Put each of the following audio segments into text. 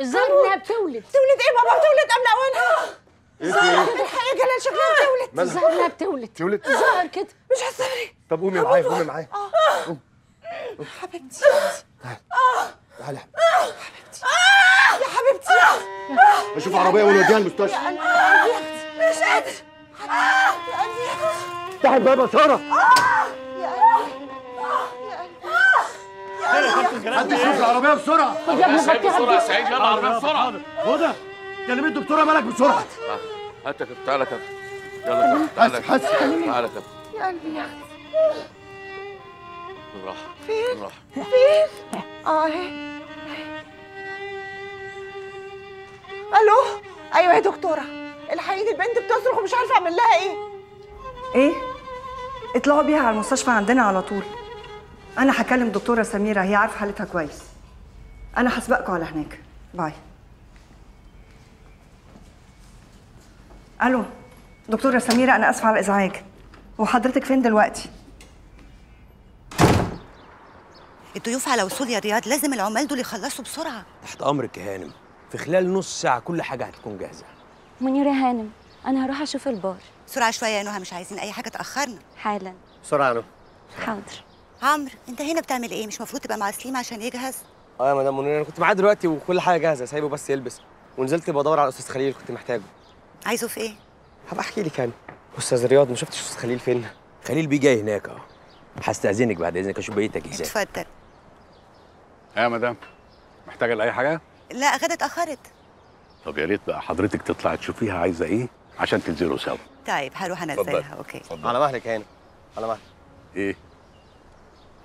الظاهر انها بتولد. بتولد ايه بابا؟ بتولد قبل اوانها. الظاهر كده الحقيقه جلال شكلها بتولد. الظاهر انها بتولد. بتولد؟ الظاهر كده. مش هتصبري. طب قومي معايا، قومي معايا. قومي. حبيبتي. تعالي. تعالي حبيبتي. يا حبيبتي. اشوف عربيه ونوديها المستشفى. يا قلبي مش قادر. يا قلبي. افتحي الباب يا ساره. يا قلبي. حد يشوف العربيه بسرعه. طب يا ابني غطيها يا سعيد، يلا العربيه بسرعه. هدى كلمي الدكتوره مالك بسرعه. هات يا كابتن، تعالى يا كابتن، يلا تعالى تعالى يا كابتن. يا قلبي يا اختي بالراحه بالراحه. فين؟ اهي. الو ايوه يا دكتوره، الحقيقه البنت بتصرخ ومش عارفه اعمل لها ايه. ايه؟ اطلعوا بيها على المستشفى عندنا على طول. أنا هكلم دكتورة سميرة، هي عارفة حالتها كويس. أنا هسبقكوا على هناك. باي. ألو دكتورة سميرة، أنا آسفة على الإزعاج. وحضرتك فين دلوقتي؟ الضيوف على وصول يا رياض، لازم العمال دول يخلصوا بسرعة. تحت أمرك يا هانم، في خلال نص ساعة كل حاجة هتكون جاهزة. منيرة يا هانم، أنا هروح أشوف البار. بسرعة شوية يا نهى، مش عايزين أي حاجة تأخرنا. حالا. بسرعة يا نهى. حاضر. عمرو انت هنا بتعمل ايه؟ مش المفروض تبقى مع سليم عشان يجهز؟ اه يا مدام منير، انا كنت معاه دلوقتي وكل حاجه جاهزه، سايبه بس يلبس. ونزلت بدور على الاستاذ خليل، كنت محتاجه. عايزه في ايه؟ هبقى احكي لك. انا استاذ رياض، ما شفتش استاذ خليل فين؟ خليل بيه جاي هناك اهو. هستاذنك بعد اذنك اشوف بقيتك ازاي. اتفضل. يا مدام محتاجه لاي حاجه؟ لا غدا اتاخرت. طب يا ريت بقى حضرتك تطلعي تشوفيها عايزه ايه عشان تنزلوا سوا. طيب هروح انزلها. اوكي فضل. على مهلك هنا، على مهلك. ايه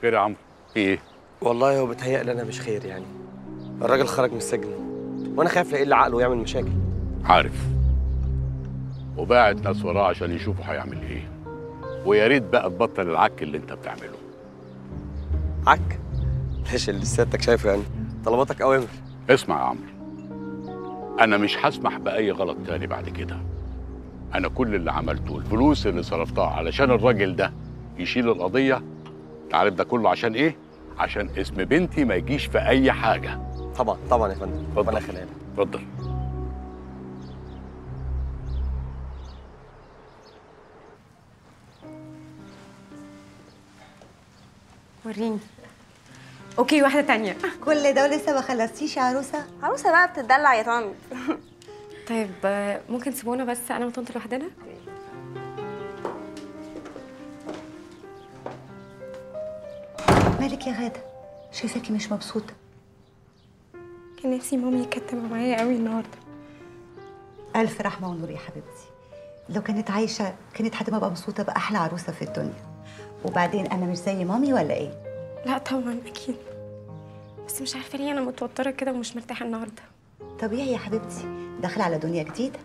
خير يا عمرو؟ في ايه؟ والله هو بيتهيألي انا مش خير يعني. الراجل خرج من السجن وانا خايف لا يقل عقله ويعمل مشاكل. عارف. وباعت ناس وراه عشان يشوفوا هيعمل ايه. ويا ريت بقى تبطل العك اللي انت بتعمله. عك؟ مش اللي سيادتك شايفه يعني. طلباتك اوامر. اسمع يا عمرو، انا مش هسمح باي غلط تاني بعد كده. انا كل اللي عملته، الفلوس اللي صرفتها علشان الراجل ده يشيل القضيه، عارف ده كله عشان ايه؟ عشان اسم بنتي ما يجيش في اي حاجه. طبعا طبعا يا فندم، ربنا يخليها لك. اتفضل. وريني. اوكي واحده تانية. كل ده ولسه ما خلصتيش يا عروسه؟ عروسه بقى بتتدلع يا طنط. طيب ممكن تسيبونا بس انا وطنط لوحدنا؟ مالك يا غادة؟ شايفاكي مش مبسوطة. كان نفسي مامي كانت تبقى معايا قوي النهارده. ألف رحمة ونور يا حبيبتي. لو كانت عايشة كانت هتبقى مبسوطة بأحلى عروسة في الدنيا. وبعدين أنا مش زي مامي ولا إيه؟ لا طبعا أكيد. بس مش عارفة ليه أنا متوترة كده ومش مرتاحة النهارده. طبيعي يا حبيبتي، داخلة على دنيا جديدة.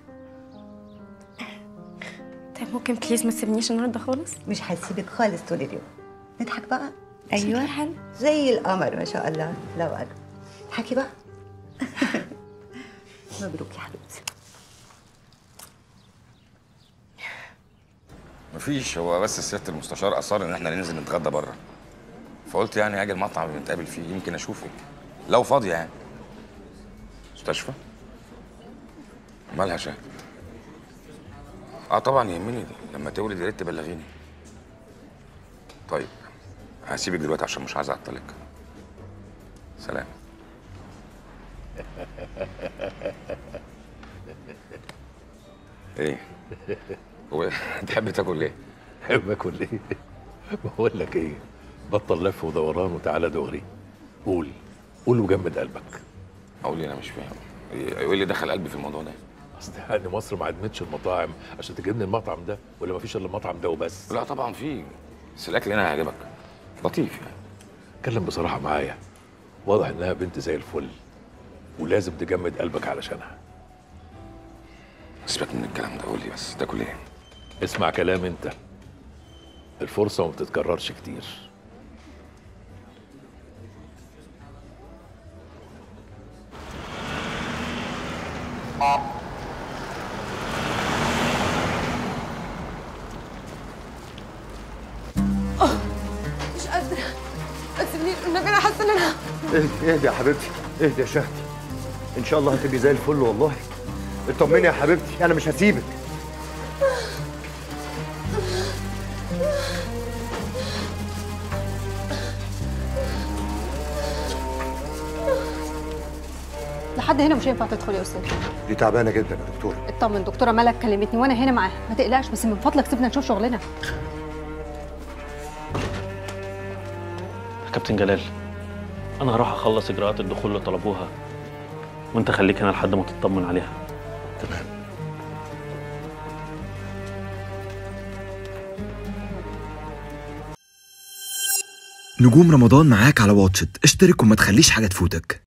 طيب ممكن بليز ما تسيبنيش النهارده خالص؟ مش هسيبك خالص طول اليوم. نضحك بقى. ايوه حلو زي القمر ما شاء الله. لو اجل حكي بقى. مبروك يا حبيبتي. مفيش، هو بس سياده المستشار اصر ان احنا ننزل نتغدى بره، فقلت يعني اجي المطعم اللي بنتقابل فيه يمكن اشوفك لو فاضيه يعني. مستشفى؟ مالها شاهد؟ اه طبعا يهمني دي. لما تولد يا ريت تبلغيني. طيب هسيبك دلوقتي عشان مش عايز اعطلك. سلام. ايه؟ هو تحب تاكل ايه؟ تحب اكل ايه؟ بقول لك ايه؟ بطل لف ودوران وتعالى دغري. قول قول وجمد قلبك. اقول انا مش فاهم. ايه اللي دخل قلبي في الموضوع ده؟ اصل يعني مصر ما عدمتش المطاعم عشان تجيبني المطعم ده، ولا ما فيش الا المطعم ده وبس؟ لا طبعا في، بس الاكل هنا هيعجبك. لطيف يعني. اتكلم بصراحه معايا، واضح انها بنت زي الفل ولازم تجمد قلبك علشانها. سيبك من الكلام ده، قول لي بس تاكل ايه؟ اسمع كلام انت، الفرصه ما بتتكررش كتير. اهدي يا حبيبتي، اهدي يا شهد. ان شاء الله هتبقي زي الفل والله. اطمني يا حبيبتي، انا مش هسيبك. لحد هنا مش هينفع تدخل يا استاذ، دي تعبانه جدا يا دكتوره. اطمن، دكتوره ملك كلمتني وانا هنا معاها، ما تقلقش، بس من فضلك سيبنا نشوف شغلنا. يا كابتن جلال، انا هروح اخلص اجراءات الدخول اللي طلبوها، وانت خليك هنا لحد ما تطمن عليها. تمام. نجوم رمضان معاك على واتشت، اشترك وما تخليش حاجه تفوتك.